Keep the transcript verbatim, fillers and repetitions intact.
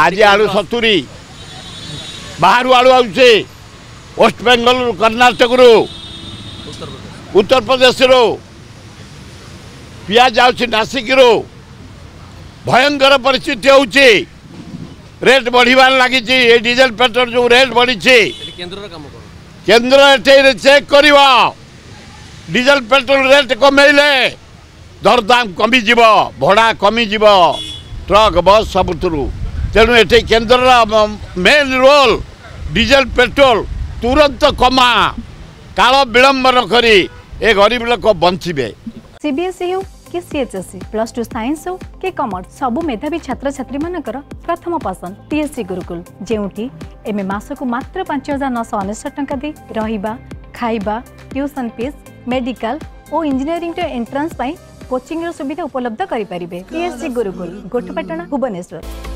આજે આલુ સતુરી બહાર વાળું આવશે waste Bengal Karnataka row Uttar Pradesh row प्याज आउची नासिक रो भयंकर परिस्थिति होउची रेट बढ़िवान लागी छी ए डीजल पेट्रोल जो रेट बढ़ी छी केंद्र रो काम करू केंद्र एठै चेक करबा डीजल पेट्रोल रेट कमेले दरदाम कमी जीवो भड़ा कमी जीवो ट्रक बस सबुतुरु तेनु एठै केंद्र रो मेन रोल डीजल पेट्रोल तुरंत कमा कालो विलंब न करी ए गरीब लोक बंचिबे। सीबीएसई हो कि सीएचएसई प्लस टू साइंस हो कि कॉमर्स सबु मेधावी छात्र छात्री मानकर प्रथम पसंद टीएससी गुरुकुल जेउटी एमे मासकु मात्र पांच हजार नौश अनेशत टंका दे रहिबा खाइबा ट्यूशन फीस मेडिकल और इंजीनियरिंग एंट्रांस कोचिंग सुविधा उपलब्ध करि परिबे। टीएससी गुरुकुल गोटपाटना भुवनेश्वर।